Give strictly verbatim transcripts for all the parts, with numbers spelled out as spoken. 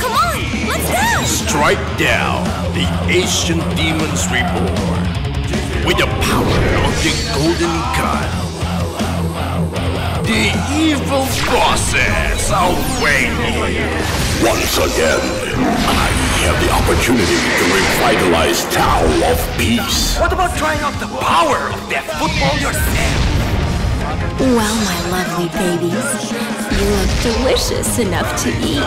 Come on, let's go! Strike down the ancient demons reborn with the power of the Golden Gun. The evil forces are waning. Once again, I have the opportunity to revitalize Tao of Peace. What about trying out the power of that football yourself? Well, my lovely babies, you look delicious enough to eat.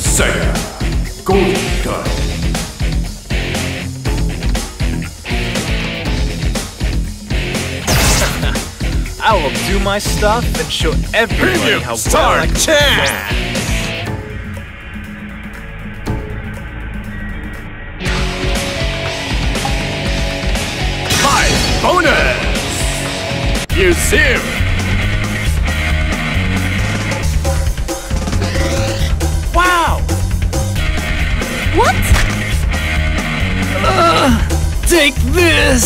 Say, Golden Gun. I will do my stuff and show everyone Premium how well I can. My bonus! Museum! Wow! What? Uh, take this!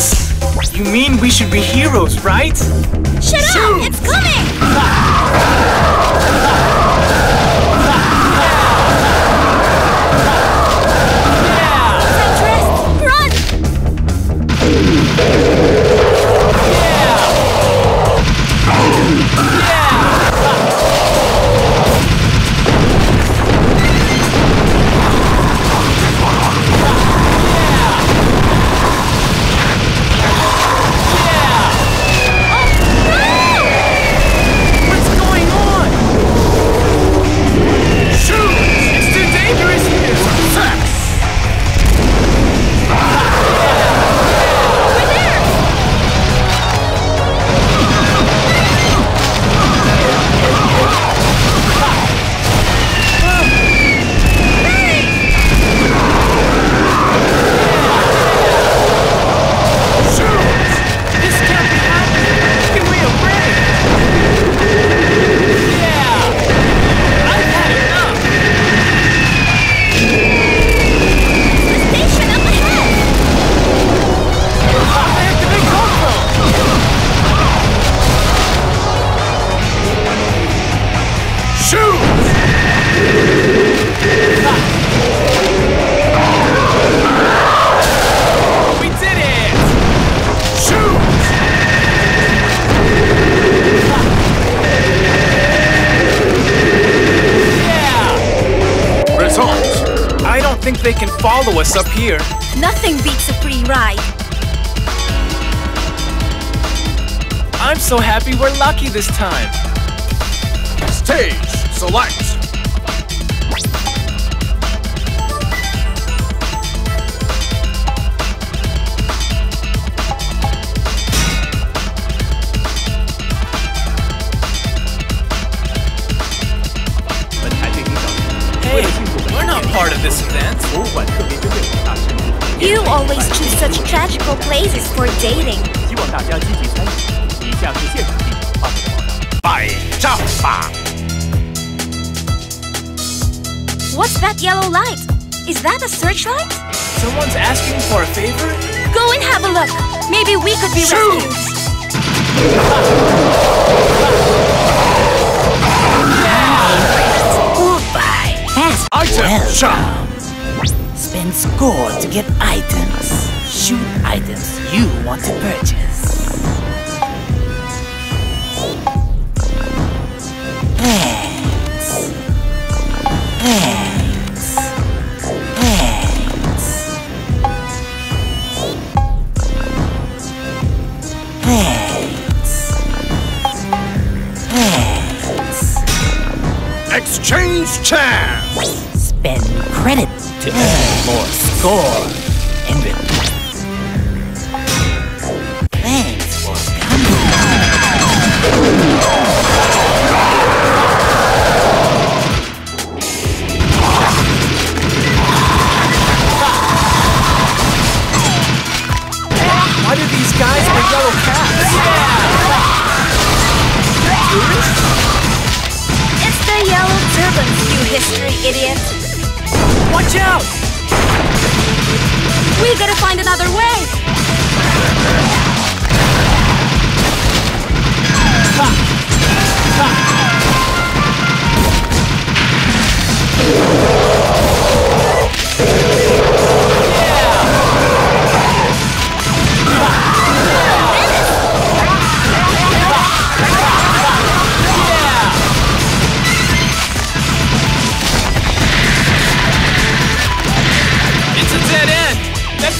You mean we should be heroes, right? Shut up! It's coming! Yeah. Run! I think they can follow us up here. Nothing beats a free ride. I'm so happy we're lucky this time. Stage select. Part of this event. You always choose such tragical places for dating. What's that yellow light? Is that a searchlight? Someone's asking for a favor? Go and have a look. Maybe we could be rescued. Item shop! Spend score to get items. Shoot items you want to purchase. Thanks. Thanks. Thanks. Thanks. Exchange chance! Spend credit to earn more score. And with thanks for coming. Why do these guys wear yellow caps? Yeah. turbulence, you history idiot! Watch out! We gotta find another way! Ha! Ha!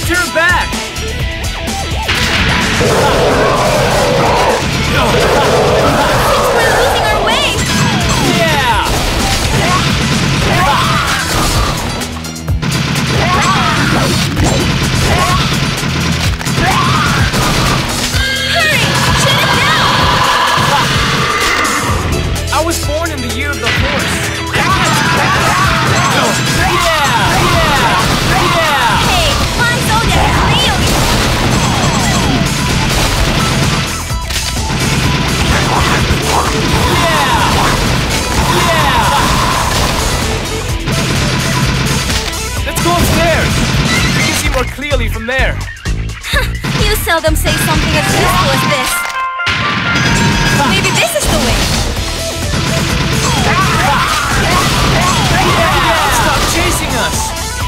Turn back! Since we're losing our way! Yeah! Hurry! Shut it down! I was born in the year of the horse. Yeah! Yeah! Yeah! Or clearly from there. You seldom say something as useful as this. Maybe this is the way. Stop chasing us!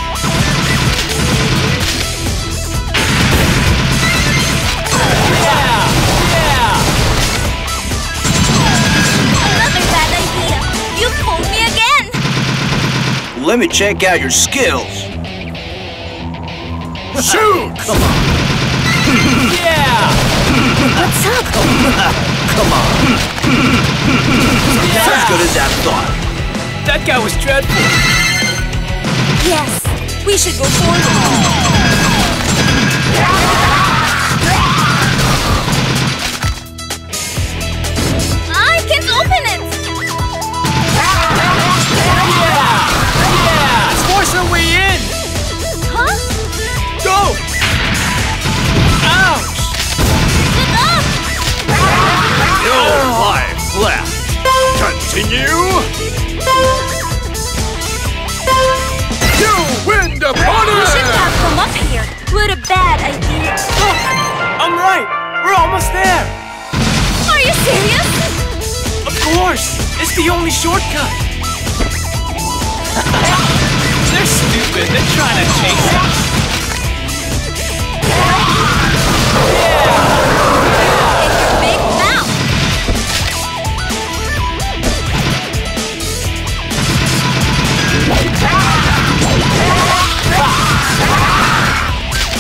Yeah! Yeah! Another bad idea. You fooled me again. Let me check out your skills. Shoot! Come on! Yeah! What's up? Come on! Yeah. As good as I thought. That guy was dreadful. Yes, we should go forward. I can't open it. Yeah! Yeah! Let's force our way in. Huh? Go! Ouch! Get up! No life left. Continue. You win the party! We should have come up here. What a bad idea. Look! I'm right. We're almost there. Are you serious? Of course. It's the only shortcut. They're stupid. They're trying to chase us.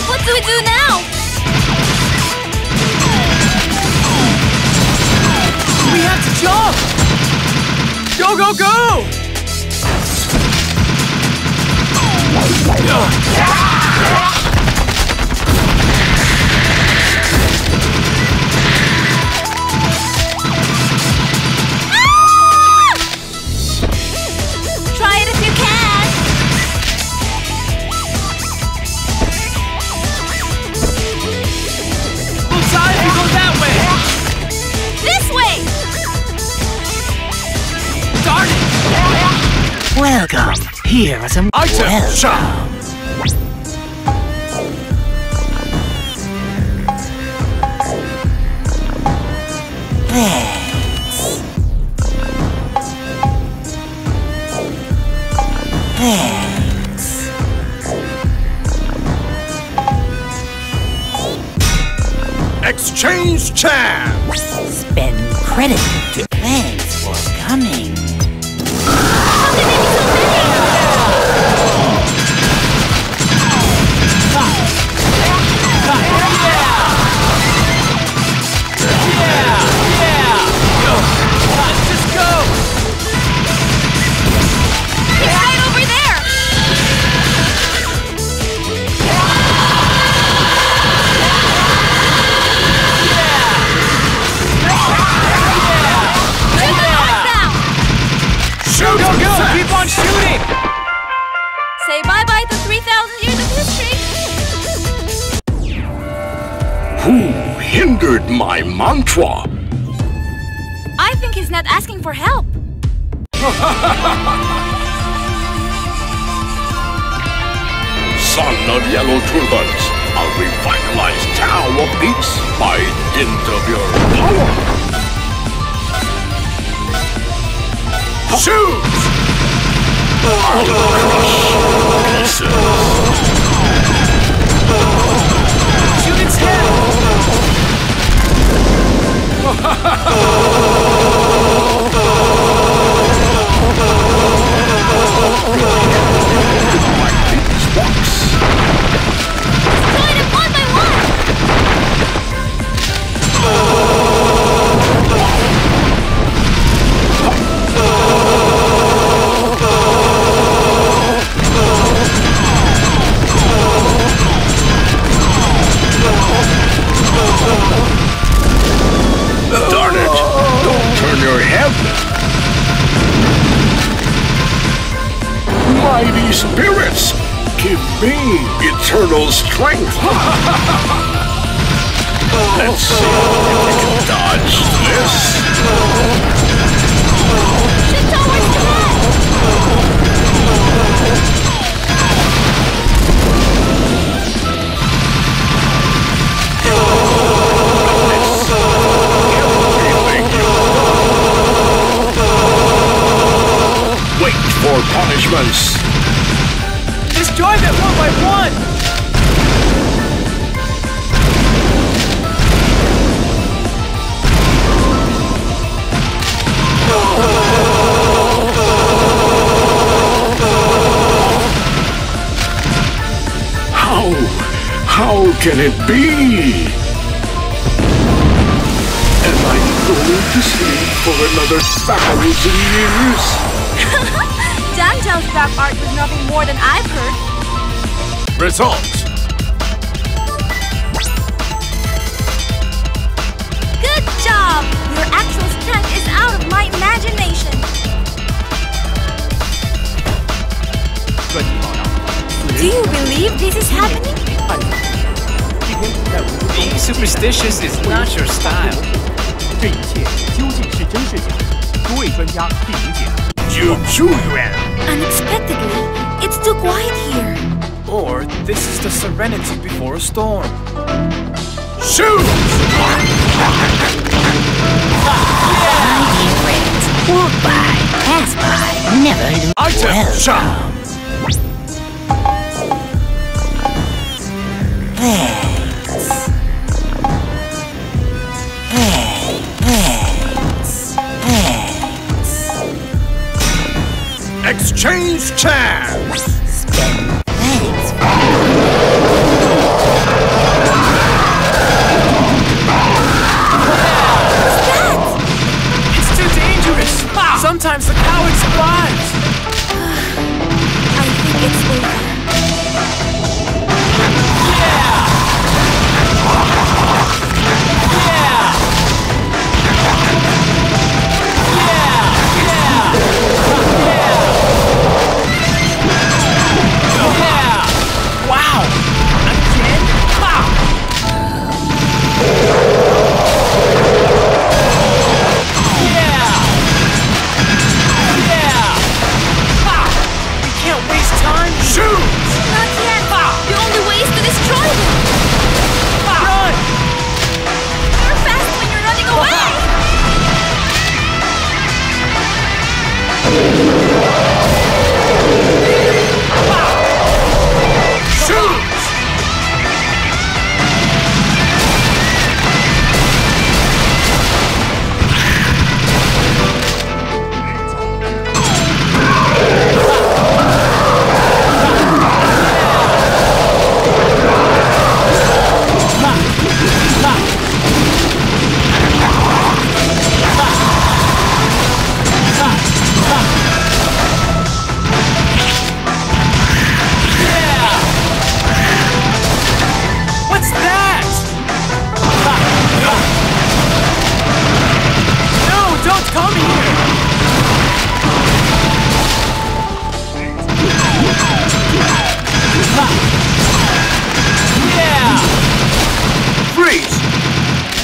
What do we do now? We have to jump! Go, go, go! Uh. Welcome. Here are some item shots. This. This. Exchange charms. Spend credit to thanks for coming. My mantra. I think he's not asking for help. Son of Yellow Turbans, I'll revitalize Town of Peace by dint of your power! Shoot! Shoot its head! Mighty spirits, give me eternal strength. Let's see if we can dodge this. The tower's collapsed. Wait for punishments. Destroy them one by one! How... how can it be? Am I going to sleep for another thousand years? Dantel's rap art was nothing more than I've heard. Results! Good job! Your actual stunt is out of my imagination. Do you believe this is happening? Being superstitious is not your style. Unexpectedly, it's too quiet here. Or this is the serenity before a storm. Shoot! I give it. Walk by, pass by, never lose. Item shot. Thanks. Exchange chairs! Spin plates! It's too dangerous! Sometimes the coward survives! I think it's over. Yeah! Yeah! Yeah! Yeah! Yeah!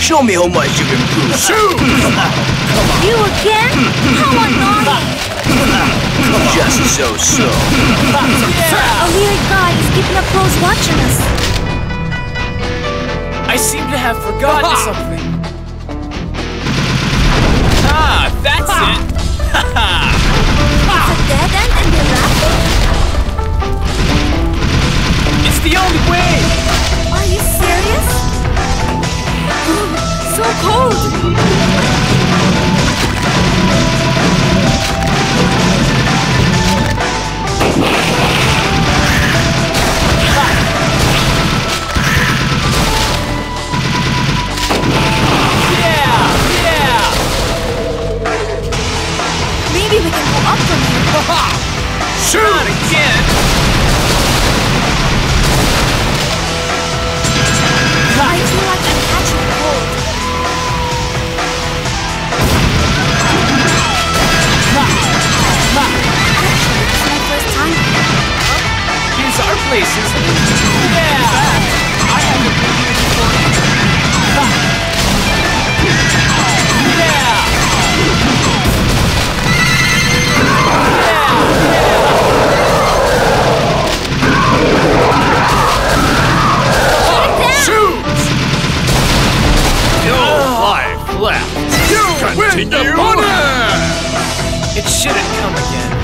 Show me how much you can prove. You again? How annoying! so-so. Yeah. O'Leary guy is keeping up close watching us. I seem to have forgotten Aha. something. Ah, that's ah. it. Ha ha. It's a dead end and they're laughing. It's the only way. Are you serious? So cold. Shoot! Not again! I feel like I'm catching cold. Actually, it's my first time. Here's our place, isn't it? Yeah! I haven't been here before. Yeah! Yeah! Continue. It shouldn't come again.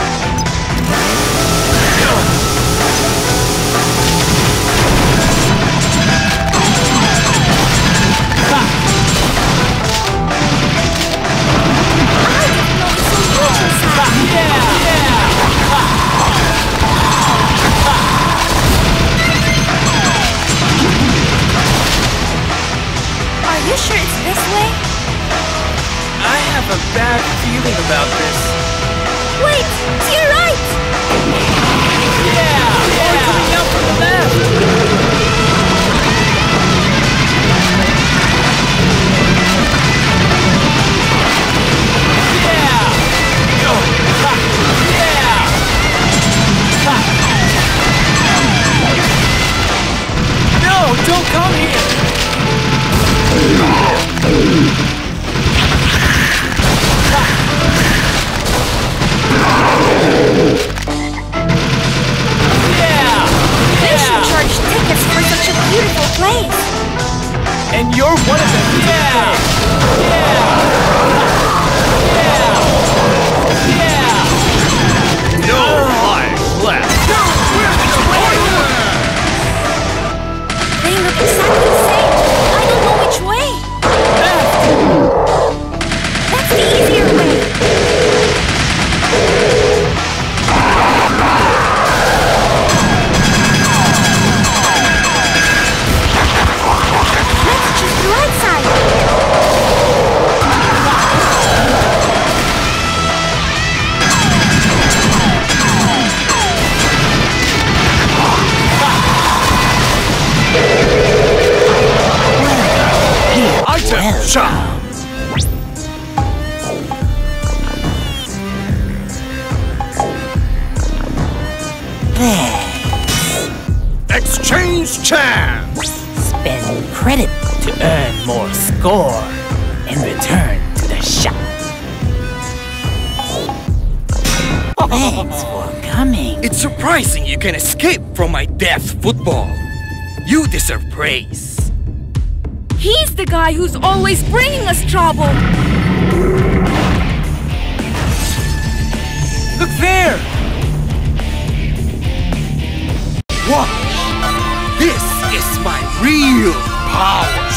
Are you sure it's this way? I have a bad feeling about this. Wait! To your right! Yeah! We're yeah. coming up from the left! Yeah! Oh. Ha. Yeah! Ha. No! Don't come here! Beautiful place! And you're one of them! Yeah! Yeah! Yeah! Yeah! No life left! No! We're going! They look exactly the same! I don't know which way! Left! That's the easier way! Shot! Exchange charms! Spend credit to earn more score and return to the shop. Thanks for coming. It's surprising you can escape from my death football. You deserve praise. He's the guy who's always bringing us trouble! Look there! What? This is my real power!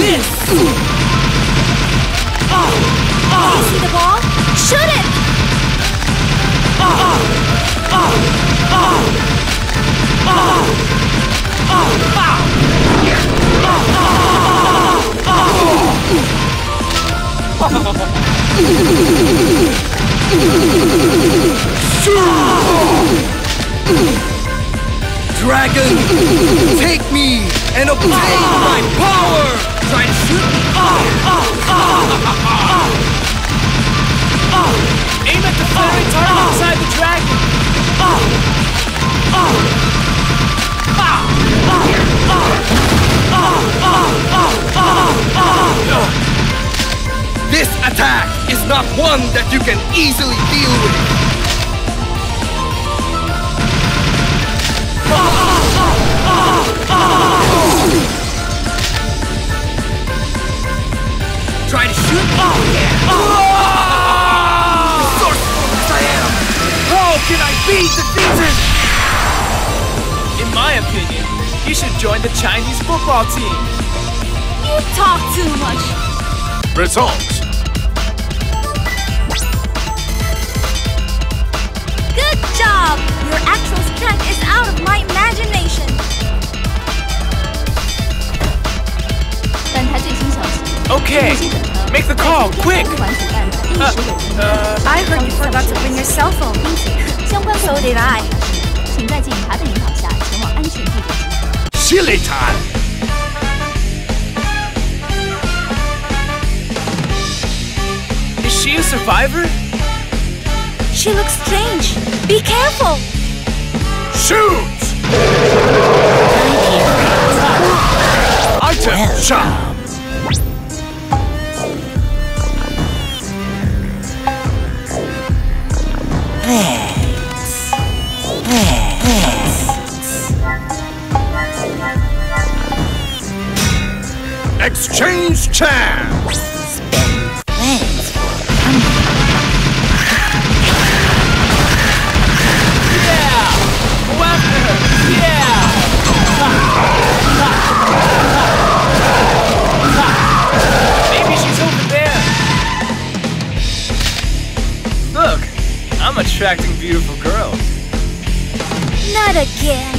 this? Ah! Ah! You see the ball? Shoot it! Ah! Ah! Ah! Ah! Ah! Ah! Dragon, take me and obtain my power! Try and shoot me! Ah! Ah! Ah! Oh, aim at the fiery oh, target oh, inside the dragon! Oh! Oh! Oh! Oh! Oh! one that you can easily deal with. Ah, ah, ah, ah. Try to shoot? Oh, yeah. Ah. Resourceful as I am, how can I beat the season? In my opinion, you should join the Chinese football team. You talk too much. Results. Job. Your actual strength is out of my imagination. Okay, make the call, quick! Uh, uh, I heard you forgot to bring your cell phone. So did I. Chili time! Is she a survivor? She looks strange. Be careful! Shoot! Item well shot! Thanks. Thanks. Exchange chance! Attracting beautiful girls. Not again.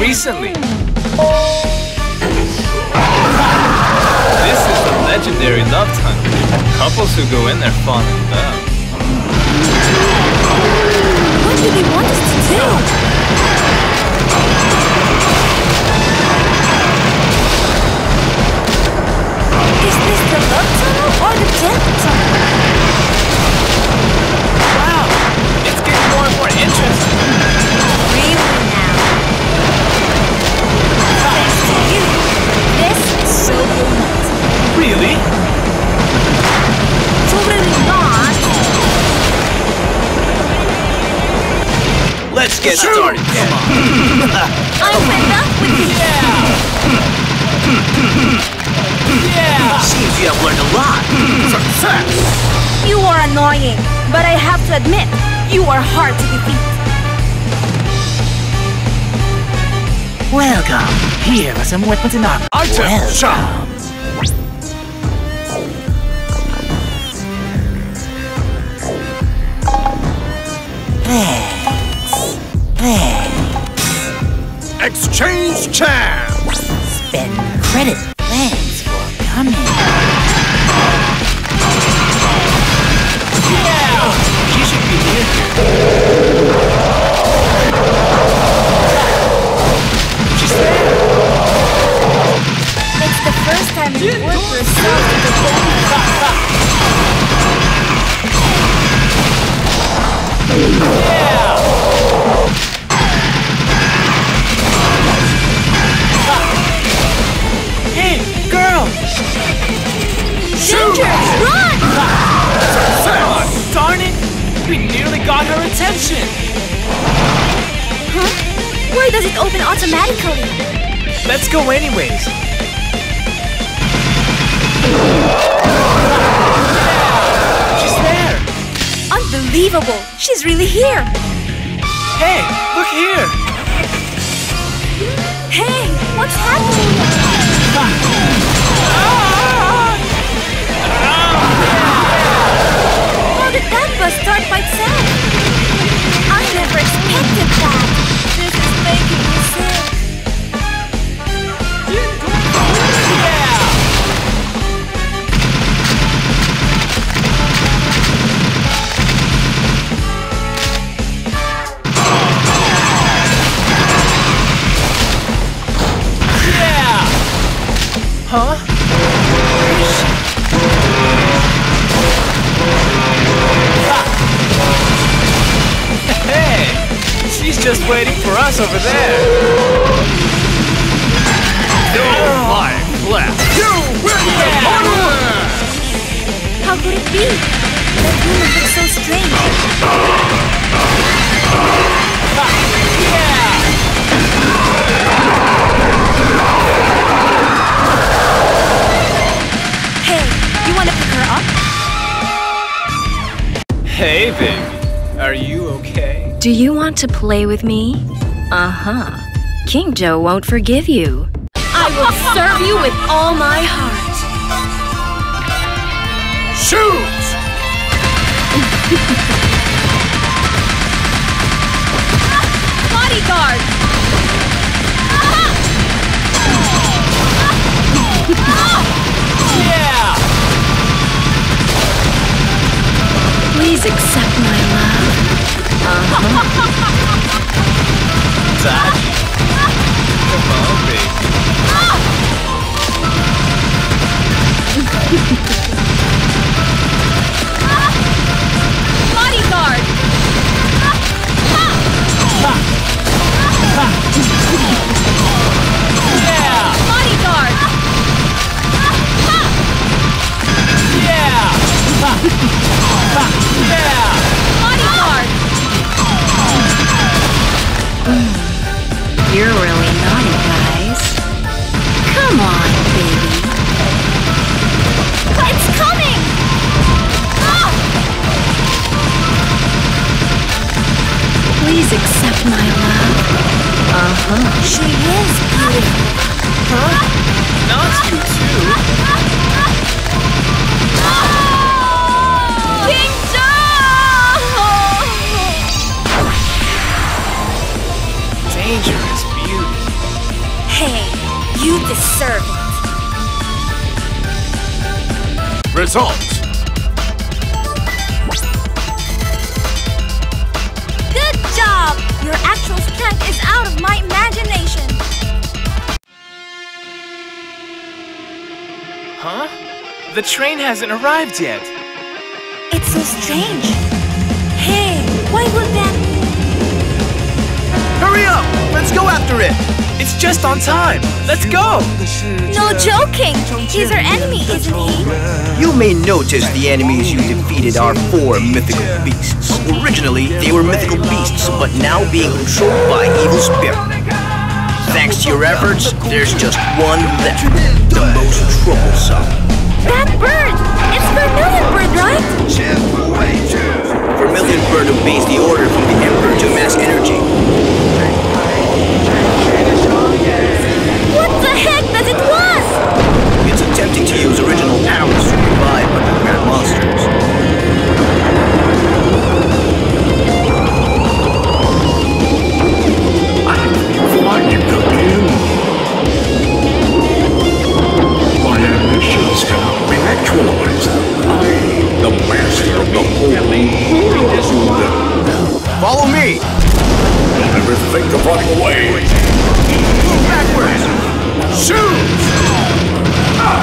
Recently. This is the legendary love tunnel. Couples who go in there fall in love. What do they want us to do? Is this the love tunnel or the death tunnel? Wow! It's getting more and more interesting. Really? So really? Totally not. Let's get Shoot. started. I'm enough with you. Yeah. Yeah. Seems you have learned a lot. Success. You are annoying, but I have to admit, you are hard to defeat. Welcome! Here are some weapons and armor. Item shop! Thanks. Thanks. Bonus time! Spend credit plans for coming. Yeah! He should be here. She's there! It's the first time you've worked for yourself in the game. Attention! Huh? Why does it open automatically? Let's go anyways! She's there! Unbelievable! She's really here! Hey! Look here! Hey! What's happening? How did that bus start by itself? I never expected that! This is making me sick! Yeah! Yeah! Huh? She's just waiting for us over there. No life left. You win the battle! How could it be? That woman looks so strange. Yeah! Hey, you wanna pick her up? Hey, baby. Are you okay? Do you want to play with me? Uh-huh. King Joe won't forgive you. I will serve you with all my heart. Shoot! Bodyguard! Yeah! Please accept my love. Uh-huh. Dad? Come on, baby. Bodyguard! Yeah! Bodyguard! Yeah! Yeah! Bodyguard! Mm. You're really naughty, guys. Come on, baby. It's coming! Ah! Please accept my love. Uh-huh. She is beautiful. Huh? Not you, too. Oh! King Joe! Dangerous beauty. Hey, you deserve it. Results. Good job! Your actual strength is out of my imagination. Huh? The train hasn't arrived yet. It's so strange. Hey, why would that be? Hurry up! Let's go after it! It's just on time! Let's go! No joking! He's our enemy, isn't he? You may notice the enemies you defeated are four mythical beasts. Originally, they were mythical beasts, but now being controlled by evil spirits. Thanks to your efforts, there's just one left. The most troublesome. That bird! It's Vermilionbird, right? Vermilionbird obeys the order from the Emperor to mass energy. What the heck does it was? It's attempting to use original powers to revive underground monsters. I think you like it, don't you? think of running away. Move backwards! Shoot! How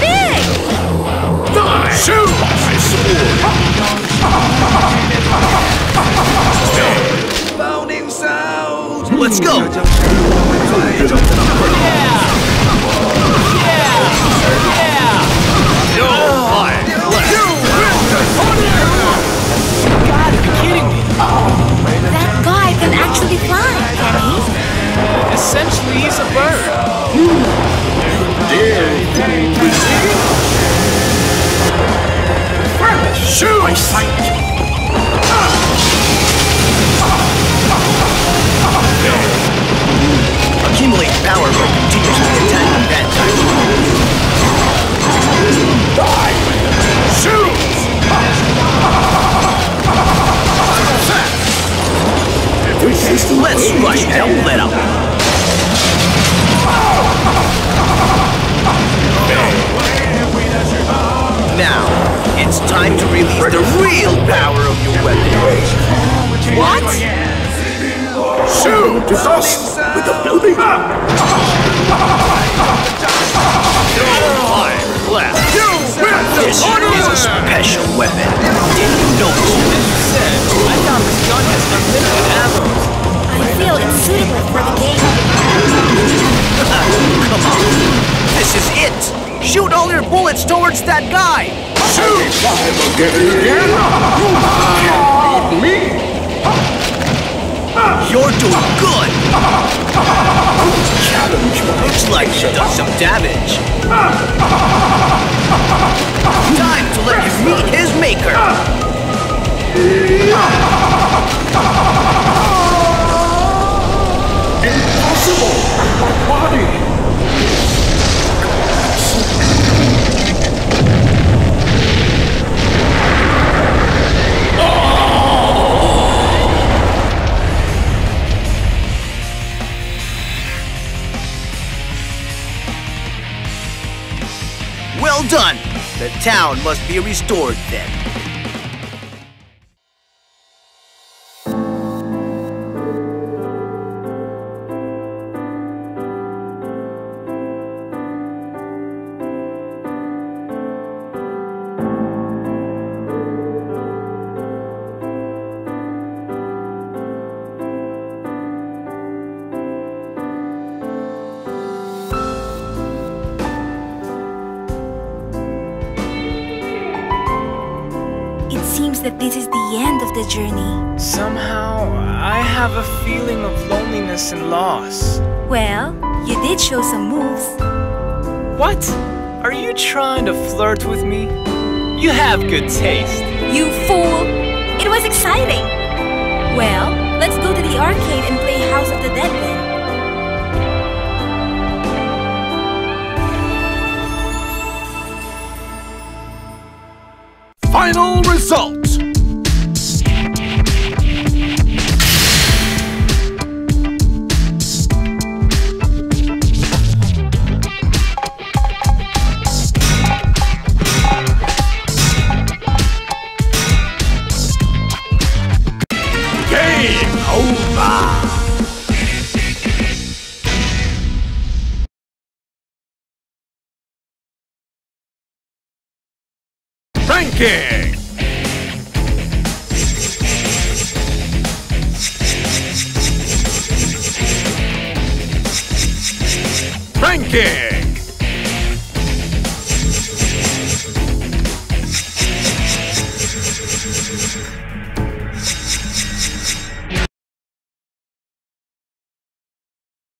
big? Nine! Shoot! My sword! Boning sound! Let's go! Yeah! Yeah! No, I left. You will disappear! God, are you kidding me? Oh, that guy can actually fly, can he? Essentially, he's a bird. You dare to see? Shoot! My sight! No. Accumulate power for continuously attacking that time. Die! Shoot! Let's rush that let up! Now, it's time to release the real power of your weapon. What? Shoot! Dust with the building up! Left. You will this is a special weapon. Didn't you notice what you said? I found this gun has unlimited arrows. I feel it's suitable for the game. Come on. This is it. Shoot all your bullets towards that guy. Shoot! Get it again? You can't beat me. You're doing good. Looks like you done some damage. Time to let you meet his maker. Impossible! My body. Well done! The town must be restored then. That this is the end of the journey. Somehow, I have a feeling of loneliness and loss. Well, you did show some moves. What? Are you trying to flirt with me? You have good taste. You fool! It was exciting! Well, let's go to the arcade and play House of the Dead then. Final result! Ranking! Ranking!